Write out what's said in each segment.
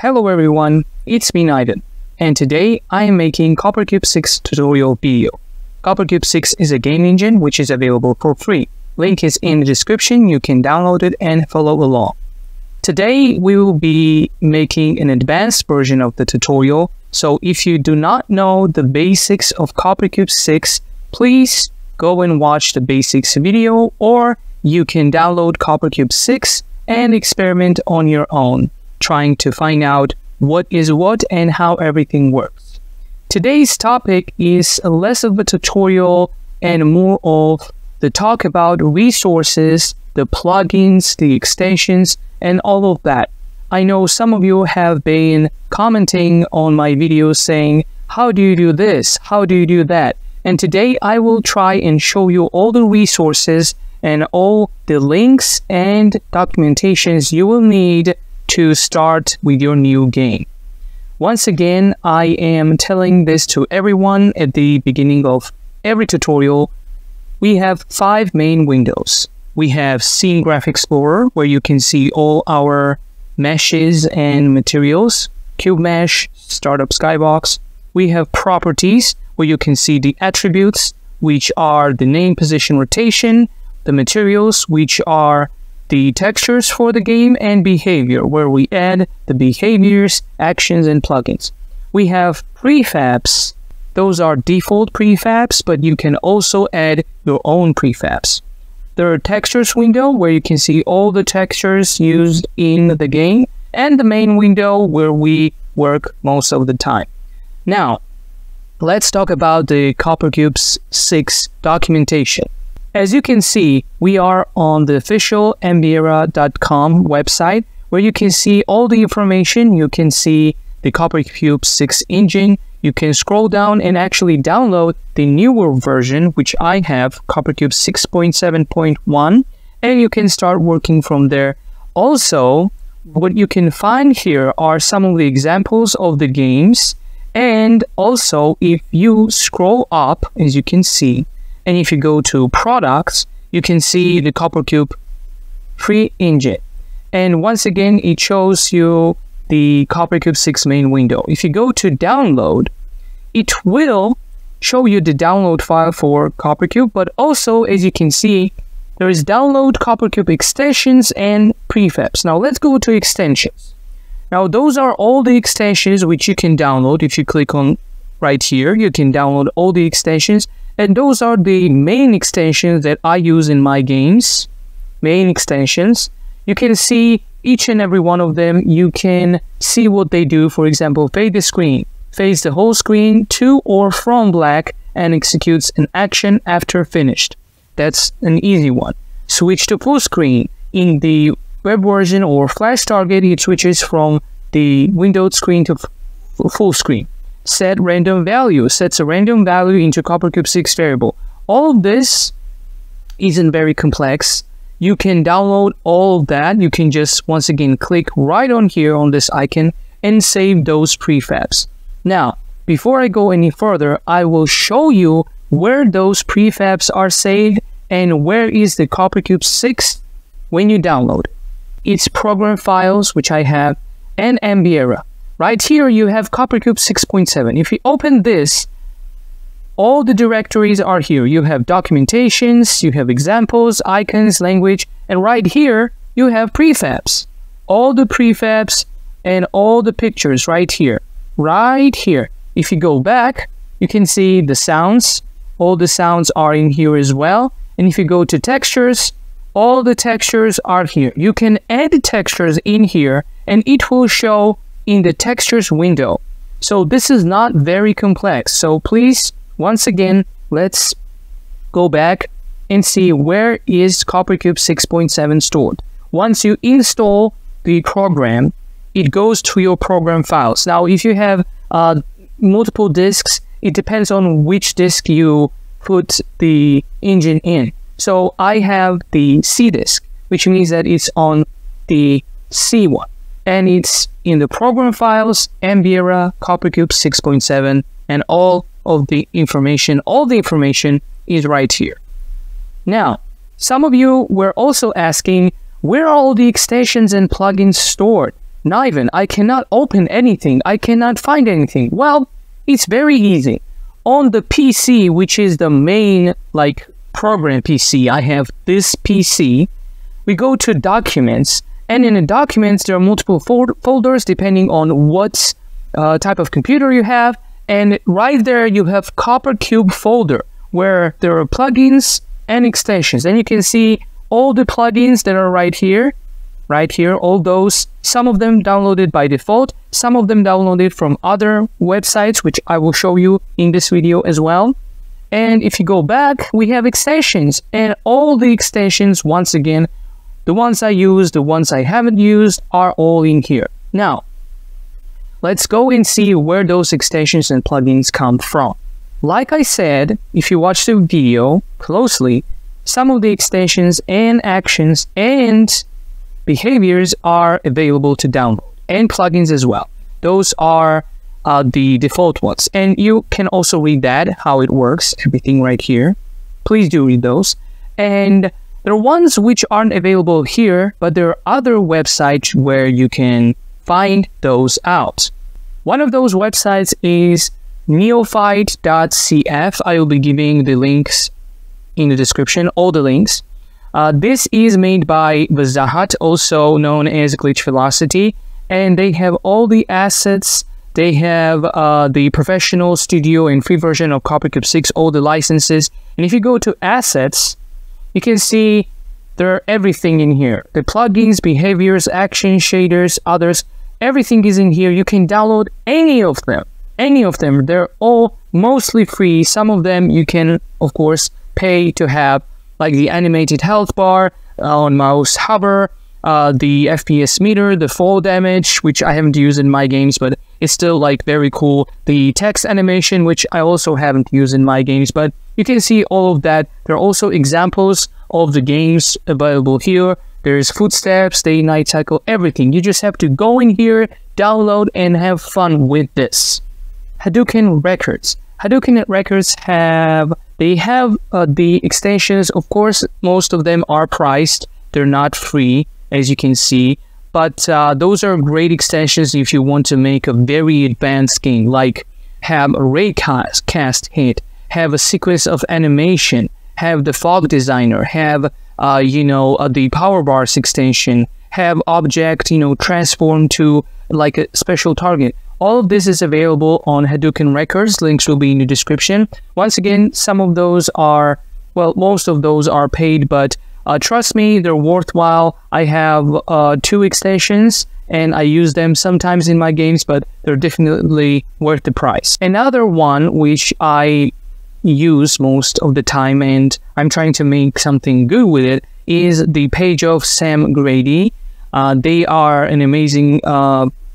Hello everyone, it's me Naiden, and today I am making Coppercube 6 tutorial video. Coppercube 6 is a game engine which is available for free. Link is in the description, you can download it and follow along. Today we will be making an advanced version of the tutorial, so if you do not know the basics of Coppercube 6, please go and watch the basics video, or you can download Coppercube 6 and experiment on your own, trying to find out what is what and how everything works. Today's topic is less of a tutorial and more of the talk about resources, the plugins, the extensions, and all of that. I know some of you have been commenting on my videos saying, how do you do this? How do you do that? And today I will try and show you all the resources and all the links and documentations you will need to start with your new game. Once again, I am telling this to everyone at the beginning of every tutorial. We have 5 main windows. We have Scene Graph Explorer, where you can see all our meshes and materials, Cube Mesh, Startup Skybox. We have Properties, where you can see the attributes, which are the name, position, rotation, the materials, which are the textures for the game, and behavior, where we add the behaviors, actions, and plugins. We have prefabs. Those are default prefabs, but you can also add your own prefabs. There are textures window, where you can see all the textures used in the game, and the main window where we work most of the time. Now, let's talk about the Coppercube 6 documentation. As you can see, we are on the official ambiera.com website, where you can see all the information. You can see the Coppercube 6 engine. You can scroll down and actually download the newer version, which I have, Coppercube 6.7.1, and you can start working from there. Also, what you can find here are some of the examples of the games, and also if you scroll up, as you can see, and if you go to products, you can see the Coppercube free engine. And once again, it shows you the Coppercube 6 main window. If you go to download, it will show you the download file for Coppercube, but also, as you can see, there is download Coppercube extensions and prefabs. Now let's go to extensions. Now those are all the extensions which you can download. If you click on right here, you can download all the extensions. And those are the main extensions that I use in my games. Main extensions. You can see each and every one of them. You can see what they do. For example, fade the screen. Fades the whole screen to or from black and executes an action after finished. That's an easy one. Switch to full screen. In the web version or flash target, it switches from the windowed screen to full screen. Set random value, sets a random value into Coppercube 6 variable. All of this isn't very complex. You can download all of that. You can just once again click right on here on this icon and save those prefabs. Now, before I go any further, I will show you where those prefabs are saved and where is the Coppercube 6 when you download. It's program files, which I have, and Ambiera. Right here, you have Coppercube 6.7. If you open this, all the directories are here. You have documentations, you have examples, icons, language, and right here, you have prefabs. All the prefabs and all the pictures right here. Right here. If you go back, you can see the sounds. All the sounds are in here as well. And if you go to textures, all the textures are here. You can add textures in here, and it will show in the textures window. So this is not very complex. So please, once again, let's go back and see where is Coppercube 6.7 stored. Once you install the program, it goes to your program files. Now, if you have multiple disks, it depends on which disk you put the engine in. So I have the C disk, which means that it's on the C one. And it's in the program files, Ambiera, Coppercube 6.7, and all of the information. All the information is right here. Now, some of you were also asking, where are all the extensions and plugins stored? Niven, I cannot open anything. I cannot find anything. Well, it's very easy. On the PC, which is the main, like, program PC, I have this PC. We go to Documents, and in the Documents, there are multiple folders depending on what type of computer you have. And right there, you have Coppercube folder, where there are plugins and extensions. And you can see all the plugins that are right here, all those, some of them downloaded by default, some of them downloaded from other websites, which I will show you in this video as well. And if you go back, we have extensions, and all the extensions, once again, the ones I use, the ones I haven't used, are all in here. Now, let's go and see where those extensions and plugins come from. Like I said, if you watch the video closely, some of the extensions and actions and behaviors are available to download, and plugins as well. Those are the default ones, and you can also read that, how it works, everything right here. Please do read those. And there are ones which aren't available here, but there are other websites where you can find those out. One of those websites is neophyte.cf. I will be giving the links in the description, all the links. This is made by Vazahat, also known as Glitch Velocity, and they have all the assets. They have the professional, studio, and free version of Coppercube 6, all the licenses. And if you go to assets, you can see there are everything in here. The plugins, behaviors, action, shaders, others, everything is in here. You can download any of them. Any of them. They're all mostly free. Some of them you can, of course, pay to have, like the animated health bar, on mouse hover, the FPS meter, the fall damage, which I haven't used in my games, but it's still like very cool. The text animation, which I also haven't used in my games, but you can see all of that. There are also examples of the games available here. There's footsteps, day, night cycle, everything. You just have to go in here, download, and have fun with this. Hadouken Records. Hadouken Records have the extensions. Of course, most of them are priced. They're not free, as you can see. But those are great extensions if you want to make a very advanced game, like have a raycast hit, have a sequence of animation, have the fog designer, have the power bars extension, have object transform to like a special target. All of this is available on Hadouken Records. Links will be in the description. Once again, some of those are, well, most of those are paid, but trust me, they're worthwhile. I have 2 extensions, and I use them sometimes in my games, but they're definitely worth the price. Another one which I use most of the time, and I'm trying to make something good with it, is the page of Sam Grady. They are an amazing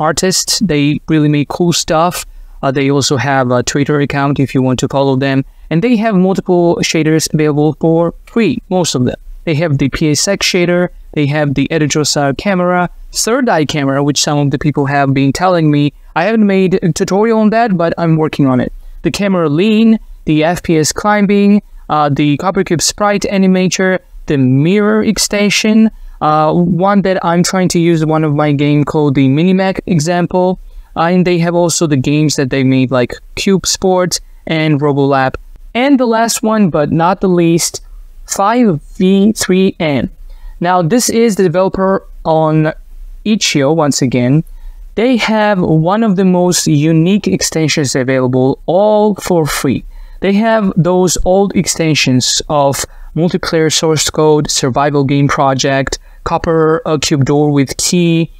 artists. They really make cool stuff. They also have a Twitter account if you want to follow them, and they have multiple shaders available for free, most of them. They have the PSX shader, they have the editor-style camera, third eye camera, which some of the people have been telling me. I haven't made a tutorial on that, but I'm working on it. The camera lean, the FPS climbing, the Coppercube sprite animator, the mirror extension, one that I'm trying to use, one of my game called the Minimac example, and they have also the games that they made like Cube Sports and RoboLab. And the last one, but not the least, 5v3n. Now this is the developer on itch.io once again. They have one of the most unique extensions available, all for free. They have those old extensions of multiplayer source code, survival game project, Coppercube door with key.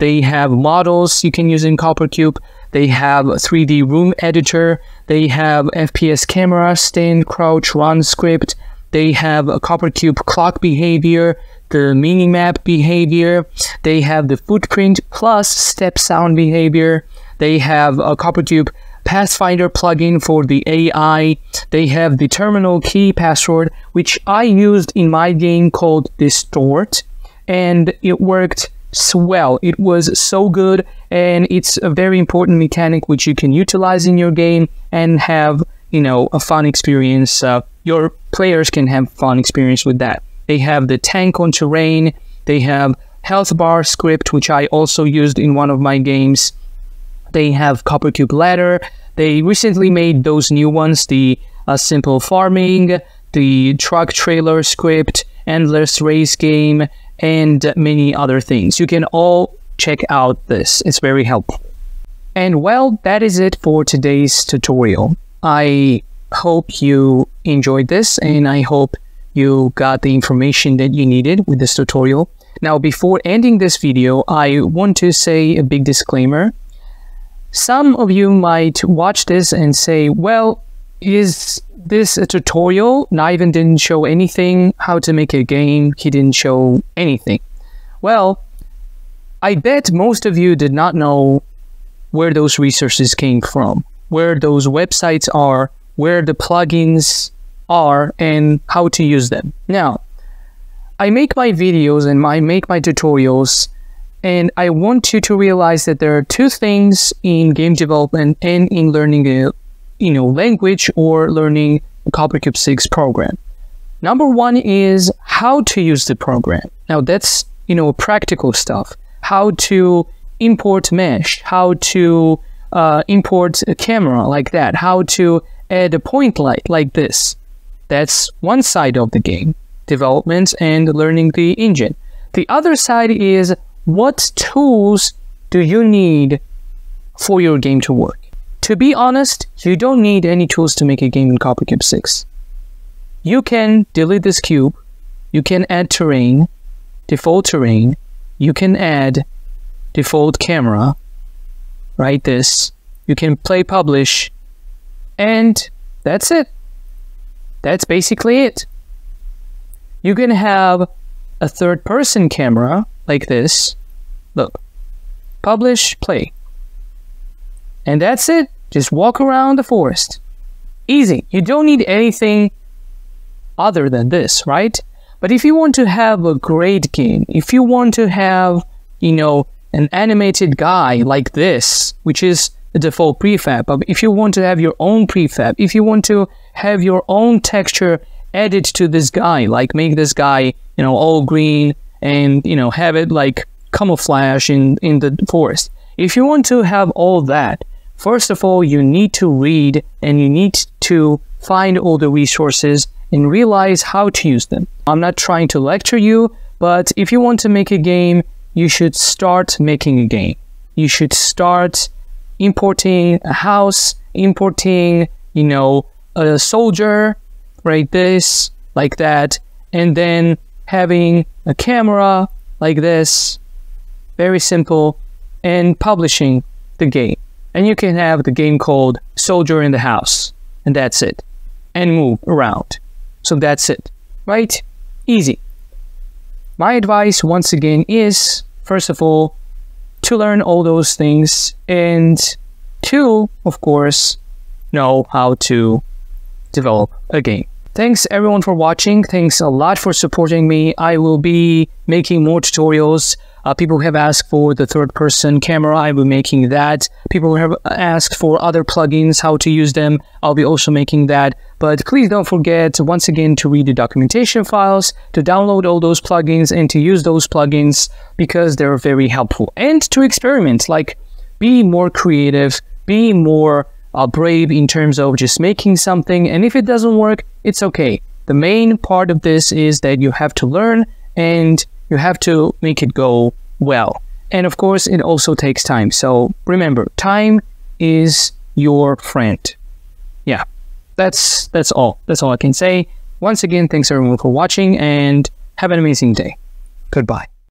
They have models you can use in Coppercube. They have a 3D room editor. They have FPS camera, stand, crouch, run script. They have a Coppercube clock behavior, the minimap behavior. They have the footprint plus step sound behavior. They have a Coppercube Pathfinder plugin for the AI. They have the terminal key password, which I used in my game called Distort, and it worked swell. It was so good, and it's a very important mechanic which you can utilize in your game and have, a fun experience. Your players can have fun experience with that. They have the tank on terrain. They have health bar script, which I also used in one of my games. They have Coppercube ladder. They recently made those new ones, the simple farming, the truck trailer script, endless race game, and many other things. You can all check out this. It's very helpful. And well, that is it for today's tutorial. I hope you enjoyed this, and I hope you got the information that you needed with this tutorial. Now, before ending this video, I want to say a big disclaimer. Some of you might watch this and say, well, is this a tutorial? Niven didn't show anything, how to make a game, he didn't show anything. Well, I bet most of you did not know where those resources came from, where those websites are, where the plugins are, and how to use them. Now, I make my videos and I make my tutorials, and I want you to realize that there are two things in game development and in learning a language or learning Coppercube 6 program. Number one is how to use the program. Now that's, practical stuff. How to import mesh, how to import a camera like that, how to add a point light like this. That's one side of the game, development and learning the engine. The other side is what tools do you need for your game to work? To be honest, you don't need any tools to make a game in Coppercube 6. You can delete this cube, you can add terrain, default terrain, you can add default camera, right? This, you can play publish, and that's it. That's basically it. You can have a third-person camera like this. Look, publish, play. And that's it. Just walk around the forest. Easy. You don't need anything other than this, right? But if you want to have a great game, if you want to have, an animated guy like this, which is the default prefab, but if you want to have your own prefab, if you want to have your own texture added to this guy, like make this guy, all green and, have it like camouflage in the forest. If you want to have all that, first of all, you need to read and you need to find all the resources and realize how to use them. I'm not trying to lecture you, but if you want to make a game, you should start making a game. You should start importing a house, importing, a soldier, right? This, like that, and then having a camera like this. Very simple. And publishing the game. And you can have the game called Soldier in the House, and that's it. And move around. So that's it, right? Easy. My advice once again is, first of all, to learn all those things, and to, of course, know how to develop a game. Thanks everyone for watching. Thanks a lot for supporting me. I will be making more tutorials. People have asked for the third-person camera. I will be making that. People have asked for other plugins, how to use them. I'll be also making that. But please don't forget, once again, to read the documentation files, to download all those plugins, and to use those plugins because they're very helpful. And to experiment, like be more creative, be more brave in terms of just making something. And if it doesn't work, it's okay. The main part of this is that you have to learn and you have to make it go well. And of course, it also takes time. So remember, time is your friend. Yeah, that's all. That's all I can say. Once again, thanks everyone for watching and have an amazing day. Goodbye.